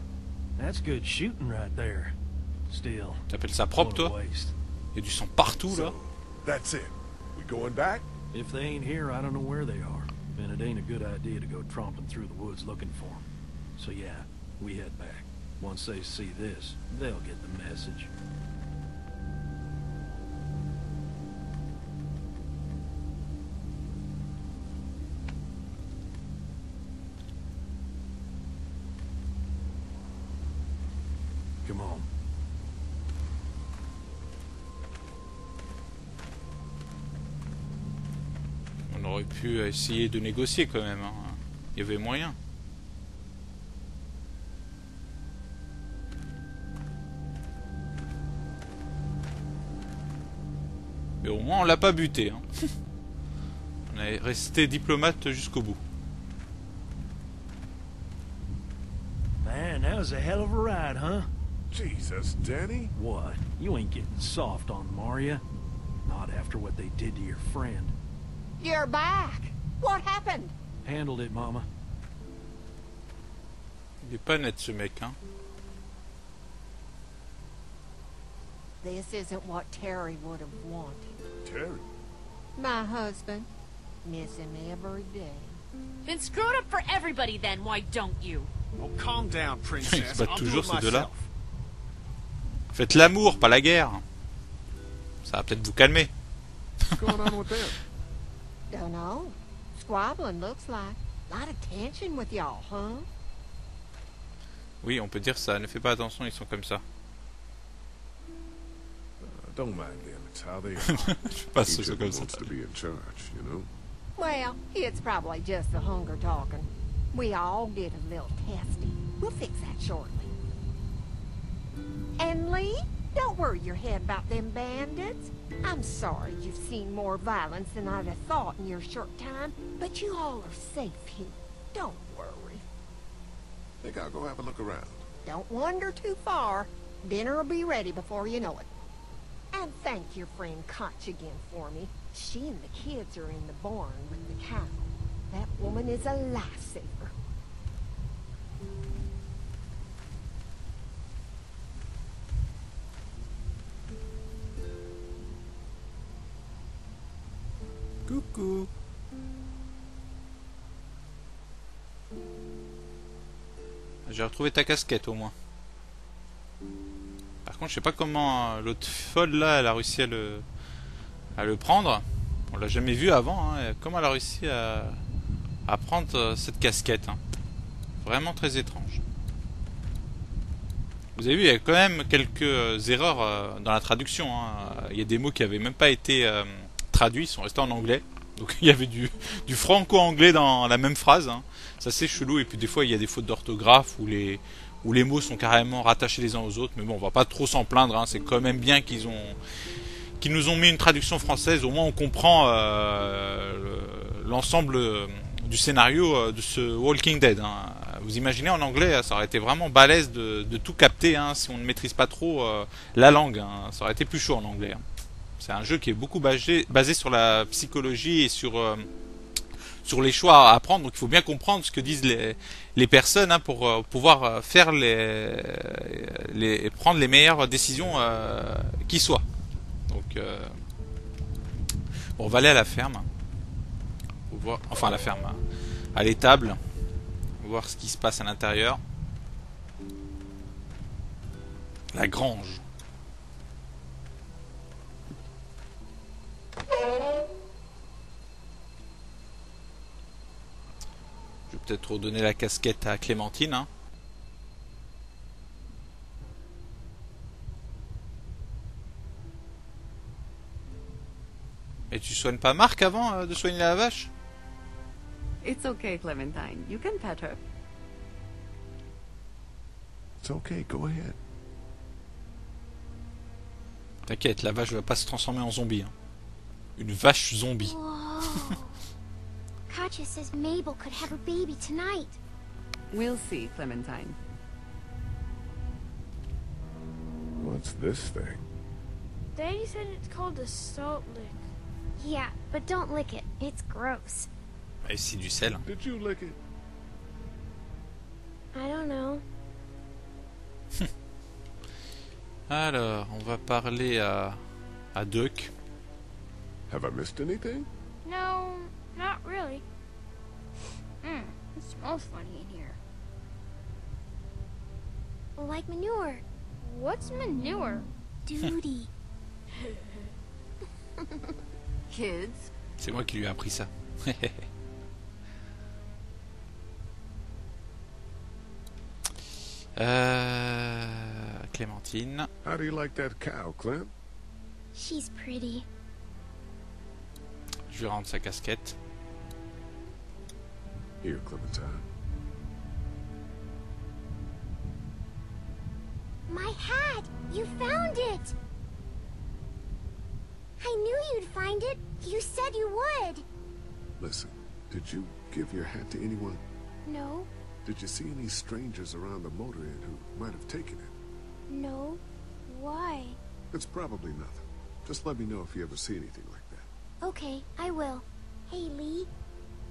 That's good shooting right there. Still. T'appelles ça propre, toi? Il y a du sang partout là. So, that's it. We going back? If they ain't here, I don't know where they are, and it ain't a good idea to go tromping through the woods looking for them. So yeah, we head back. Once they see this, they'll get the message. Come on. Aurait pu essayer de négocier quand même, hein. Il y avait moyen. Mais au moins on l'a pas buté, hein. On est resté diplomate jusqu'au bout. Man, that was a hell of a ride, huh? Jesus, Danny. What? You ain't getting soft on Maria. Not after what they did to your friend. You're back. What happened? Handled it, Mama. Il est pas net ce mec, hein. This isn't what Terry would have wanted. Terry? My husband. Miss him every day. Then screw it up for everybody then, why don't you? Well, calm down, princess. Ils se battent toujours ces deux-là. Faites l'amour, pas la guerre. Ça va peut-être vous calmer. What's going on with them? Don't know. Squabbling looks like. Lot of tension with y'all, huh? Oui, on peut dire ça. Ne fais pas attention, ils sont comme ça. Don't mind them. It's how they are. Each of them wants to be in charge, you know. Well, it's probably just the hunger talking. We all get a little testy. We'll fix that shortly. And Lee, don't worry your head about them bandits. I'm sorry you've seen more violence than I'd have thought in your short time, but you all are safe here. Don't worry. Think I'll go have a look around. Don't wander too far. Dinner will be ready before you know it. And thank your friend Koch again for me. She and the kids are in the barn with the cow. That woman is a lifesaver. Coucou. J'ai retrouvé ta casquette au moins. Par contre, je sais pas comment l'autre folle là, elle a réussi à le, à le prendre. On l'a jamais vu avant. Hein. Comment elle a réussi à, à prendre cette casquette, hein. Vraiment très étrange. Vous avez vu, il y a quand même quelques erreurs dans la traduction. Hein. Il y a des mots qui n'avaient même pas été euh, traduits, ils sont restés en anglais. Donc il y avait du, du franco-anglais dans la même phrase. Hein. C'est assez chelou. Et puis des fois, il y a des fautes d'orthographe ou les... où les mots sont carrément rattachés les uns aux autres, mais bon, on va pas trop s'en plaindre, hein. C'est quand même bien qu'ils ont, qu'ils nous ont mis une traduction française, au moins on comprend euh, l'ensemble du scénario de ce Walking Dead. Hein. Vous imaginez, en anglais, ça aurait été vraiment balèze de, de tout capter, hein, si on ne maîtrise pas trop euh, la langue, hein. Ça aurait été plus chaud en anglais. Hein. C'est un jeu qui est beaucoup basé, basé sur la psychologie et sur... Euh, sur les choix à prendre, donc il faut bien comprendre ce que disent les, les personnes, hein, pour euh, pouvoir faire les, les prendre les meilleures décisions euh, qui soient. Donc euh, bon, on va aller à la ferme, on voit, enfin à la ferme, à l'étable, voir ce qui se passe à l'intérieur. La grange. Peut-être redonner la casquette à Clémentine. Hein. Et tu soignes pas Marc avant euh, de soigner la vache? It's okay, Clementine. You can pet her. It's okay, go ahead. T'inquiète, la vache va pas se transformer en zombie. Hein. Une vache zombie. Wow. Katjaa says Mabel could have her baby tonight. We'll see, Clementine. What's this thing? Daddy said it's called a salt lick. Yeah, but don't lick it. It's gross. Et c'est du sel. Did you lick it? I don't know. Alors, on va parler à à Duck. Have I missed anything? No. Not really. Hmm, it smells funny in here. Like manure. What's manure? Duty. Kids. C'est moi qui lui ai appris ça. euh, Clémentine. How do you like that cow, Clem? She's pretty. Je lui rends sa casquette. Here, Clementine. My hat! You found it! I knew you'd find it. You said you would. Listen, did you give your hat to anyone? No. Did you see any strangers around the motor inn who might have taken it? No. Why? It's probably nothing. Just let me know if you ever see anything like that. Okay, I will. Hey, Lee.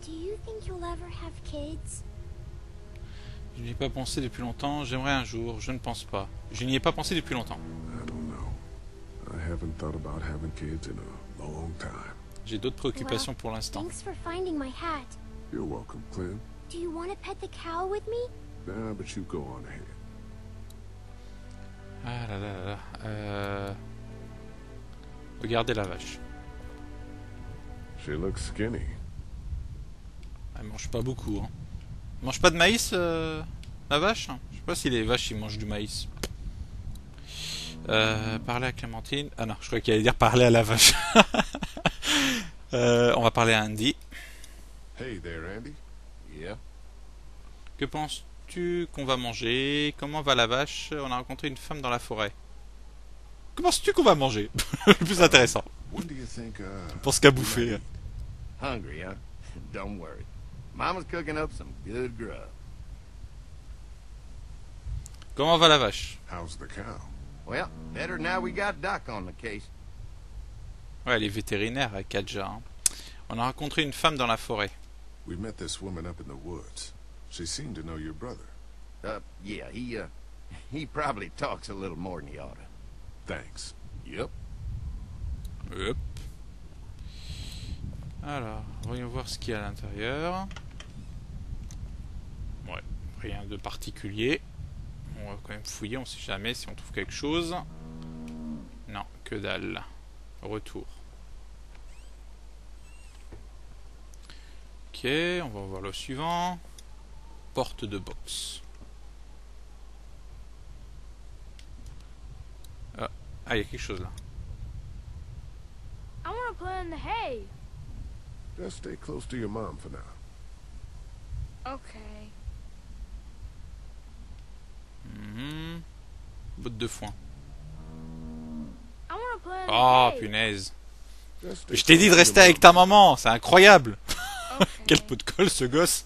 Do you think you'll ever have kids? Je n'y ai pas pensé depuis longtemps. J'aimerais un jour. Je ne pense pas. Je n'y ai pas pensé depuis longtemps. J'ai d'autres préoccupations pour l'instant. Ah là là là. Euh... Regardez la vache. Elle mange pas beaucoup. Hein. Elle mange pas de maïs, euh, la vache. Je sais pas si les vaches ils mangent du maïs. Euh, parler à Clémentine. Ah non, je croyais qu'il allait dire parler à la vache. euh, on va parler à Andy. Hey there, Andy. Yeah. Que penses-tu qu'on va manger? Comment va la vache? On a rencontré une femme dans la forêt. Que penses-tu qu'on va manger? Le plus intéressant. What do you think, uh, pour ce qu'à bouffer. Hungry, hein? Don't worry. Mama's cooking up some good grub. Comment va la vache? How's the cow? Well, better now we got Duck on the case. Ouais, elle est vétérinaire à Katjaa. Hein. On a rencontré une femme dans la forêt. We met this woman up in the woods. She seemed to know your brother. Uh, yeah, he uh, he probably talks a little more than he ought to. Thanks. Yep. Hop. Alors, voyons voir ce qu'il y a à l'intérieur. Ouais, rien de particulier. On va quand même fouiller, on sait jamais si on trouve quelque chose. Non, que dalle. Retour. Ok, on va voir le suivant. Porte de box. Ah, ah, il y a quelque chose là. I want to play in the hay. Just stay close to your mom for now. Okay. Mm-hmm. Botte de foin. I want to play in the oh, hay. Punaise. Je t'ai dit de rester avec ta maman, c'est incroyable. Okay. Quel pot de colle ce gosse.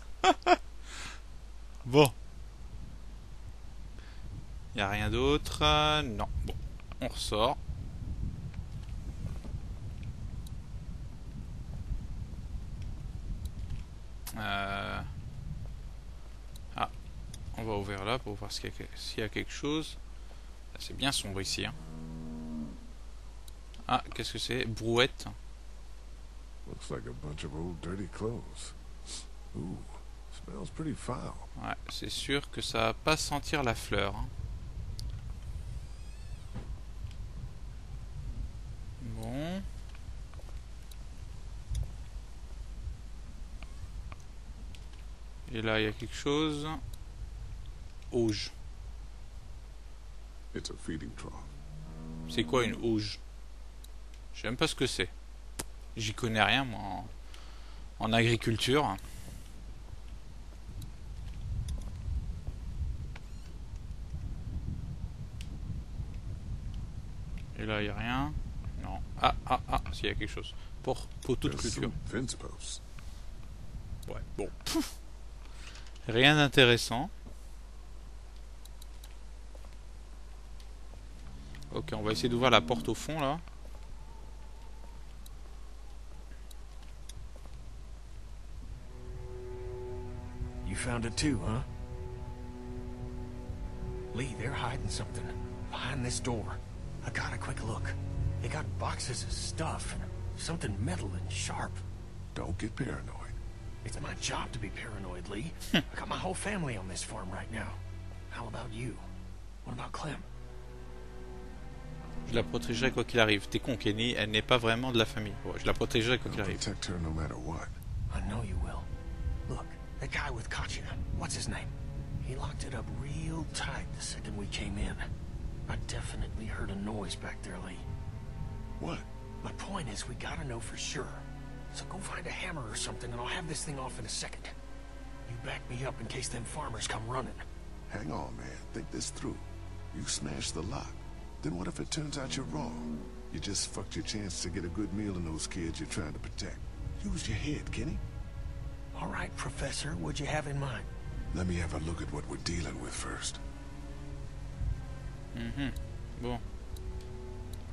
Bon. Il n'y a rien d'autre. Non. Bon, on ressort. Euh... Ah, on va ouvrir là pour voir s'il y a quelque chose. C'est bien sombre ici. Hein. Ah, qu'est-ce que c'est? Brouette. Ouais, c'est sûr que ça va pas sentir la fleur. Hein. Bon. Et là, il y a quelque chose. Auge. C'est quoi une auge? Je sais même pas ce que c'est. J'y connais rien, moi, en, en agriculture. Et là, il n'y a rien. Non. Ah, ah, ah, s'il y a quelque chose. Pour poteau de culture. Ouais, bon. Pouf. Rien d'intéressant. Ok, on va essayer d'ouvrir la porte au fond là. You found it too, huh? Lee, they're hiding something behind this door. I got a quick look. They got boxes of stuff, something metal and sharp. Don't get paranoid. It's my job to be paranoid, Lee. I got my whole family on this farm right now. How about you? What about Clem? Je la protégerai quoi qu'il arrive. T'es con, Kenny. Elle n'est pas vraiment de la famille. Ouais, je la protégerai quoi qu'il arrive. Protect her no matter what. I know you will. Look, that guy with Katjaa. What's his name? He locked it up real tight the second we came in. I definitely heard a noise back there, Lee. What? My point is, we gotta know for sure. So go find a hammer or something and I'll have this thing off in a second. You back me up in case them farmers come running. Hang on, man. Think this through. You smash the lock. Then what if it turns out you're wrong? You just fucked your chance to get a good meal in those kids you're trying to protect. Use your head, Kenny. All right, Professor. What'd you have in mind? Let me have a look at what we're dealing with first. Mm-hmm. Bon.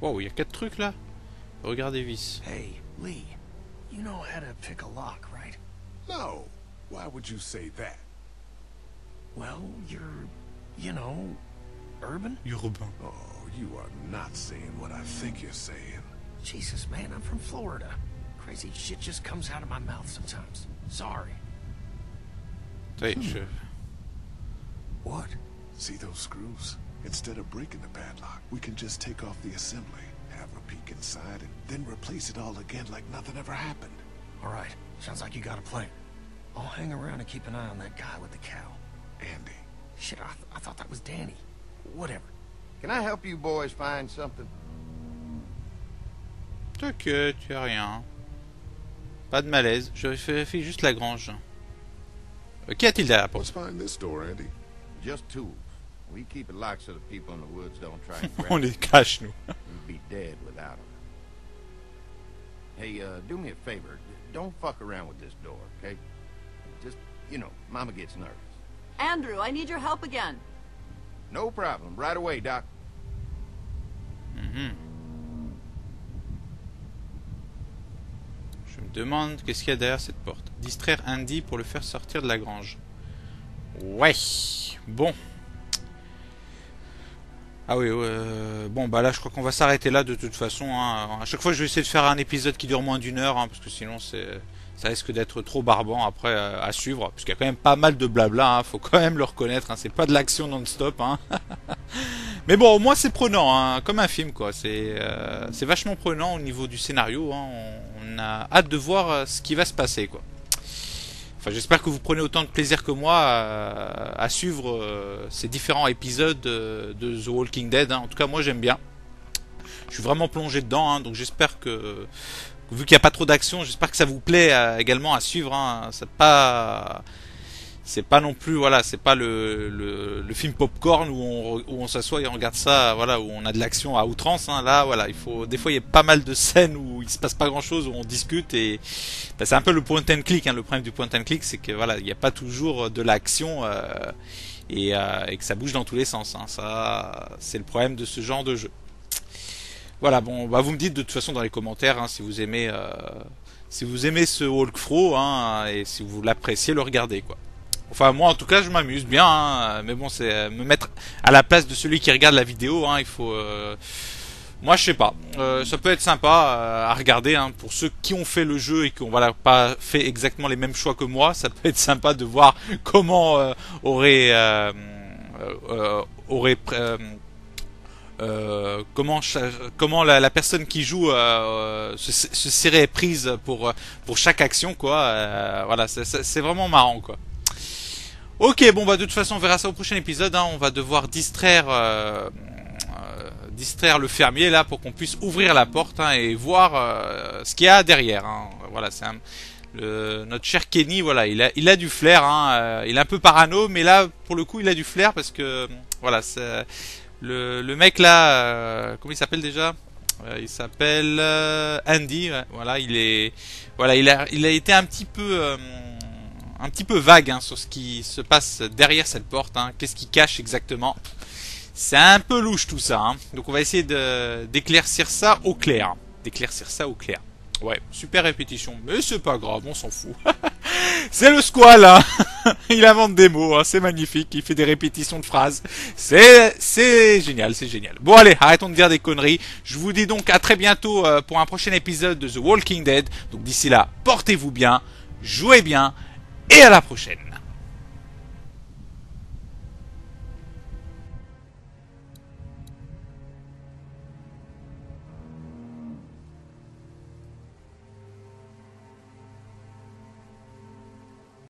Wow, il y a quatre trucs là. Regardez vis. Hey, Lee. You know how to pick a lock, right? No. Why would you say that? Well, you're, you know, urban? Urban. Oh, you are not saying what I think you're saying. Jesus, man, I'm from Florida. Crazy shit just comes out of my mouth sometimes. Sorry. Hey, Chef. What? See those screws? Instead of breaking the padlock, we can just take off the assembly, have a peek inside, and then replace it all again like nothing ever happened. All right. Sounds like you got a plan. I'll hang around and keep an eye on that guy with the cow. Andy. Shit, I, th I thought that was Danny. Whatever. Can I help you boys find something? T'inquiète, y'a rien. Pas de malaise, je fais juste la grange. Qu'y a-t-il derrière la porte? On les cache, nous. Hey, uh, do me a favor. Don't fuck around with this door, okay? Just, you know, Mama gets nervous. Andrew, I need your help again. No problem. Right away, Doc. Mm-hmm. Je me demande qu'est-ce qu'il y a derrière cette porte. Distraire Andy pour le faire sortir de la grange. Ouais. Bon. Ah oui, euh, bon bah là je crois qu'on va s'arrêter là de toute façon. Hein. À chaque fois je vais essayer de faire un épisode qui dure moins d'une heure, hein, parce que sinon c'est ça risque d'être trop barbant après euh, à suivre, puisqu'il y a quand même pas mal de blabla, hein, faut quand même le reconnaître, hein, c'est pas de l'action non-stop. Hein. Mais bon, au moins c'est prenant, hein, comme un film quoi, c'est euh, c'est vachement prenant au niveau du scénario, hein. On, on a hâte de voir euh, ce qui va se passer quoi. Enfin, j'espère que vous prenez autant de plaisir que moi à, à suivre euh, ces différents épisodes euh, de The Walking Dead. Hein. En tout cas, moi, j'aime bien. Je suis vraiment plongé dedans, hein, donc j'espère que, vu qu'il n'y a pas trop d'action, j'espère que ça vous plaît euh, également à suivre. Hein. C'est pas, c'est pas non plus, voilà, c'est pas le, le, le film popcorn où on, où on s'assoit et on regarde ça, voilà, où on a de l'action à outrance. Hein. Là, voilà, il faut, des fois, il y a pas mal de scènes où il se passe pas grand chose, où on discute et ben, c'est un peu le point and click. Hein. Le problème du point and click, c'est que voilà, il n'y a pas toujours de l'action euh, et, euh, et que ça bouge dans tous les sens. Hein. Ça, c'est le problème de ce genre de jeu. Voilà, bon, bah vous me dites de toute façon dans les commentaires hein, si vous aimez, euh, si vous aimez ce walkthrough hein, et si vous l'appréciez, le regardez quoi. Enfin, moi en tout cas, je m'amuse bien, hein, mais bon, c'est euh, me mettre à la place de celui qui regarde la vidéo. Hein, il faut. Euh, Moi je sais pas, euh, ça peut être sympa euh, à regarder hein, pour ceux qui ont fait le jeu et qui n'ont voilà, pas fait exactement les mêmes choix que moi, ça peut être sympa de voir comment euh, aurait, euh, euh, aurait euh, euh, comment, comment la, la personne qui joue euh, se, se serait prise pour, pour chaque action quoi, euh, voilà c'est vraiment marrant quoi. Ok bon bah de toute façon on verra ça au prochain épisode, hein, on va devoir distraire... Euh, distraire le fermier là pour qu'on puisse ouvrir la porte hein, et voir euh, ce qu'il y a derrière hein. Voilà c'est notre cher Kenny voilà il a il a du flair hein, euh, il est un peu parano mais là pour le coup il a du flair parce que voilà c'est le, le mec là euh, comment il s'appelle déjà euh, il s'appelle euh, Andy ouais, voilà il est voilà il a il a été un petit peu euh, un petit peu vague hein, sur ce qui se passe derrière cette porte hein, qu'est-ce qu'il cache exactement. C'est un peu louche tout ça, hein. Donc on va essayer d'éclaircir ça au clair. D'éclaircir ça au clair. Ouais, super répétition, mais c'est pas grave, on s'en fout. C'est le squal, hein. Il invente des mots, hein. C'est magnifique, il fait des répétitions de phrases. C'est génial, c'est génial. Bon allez, arrêtons de dire des conneries. Je vous dis donc à très bientôt pour un prochain épisode de The Walking Dead. Donc d'ici là, portez-vous bien, jouez bien, et à la prochaine.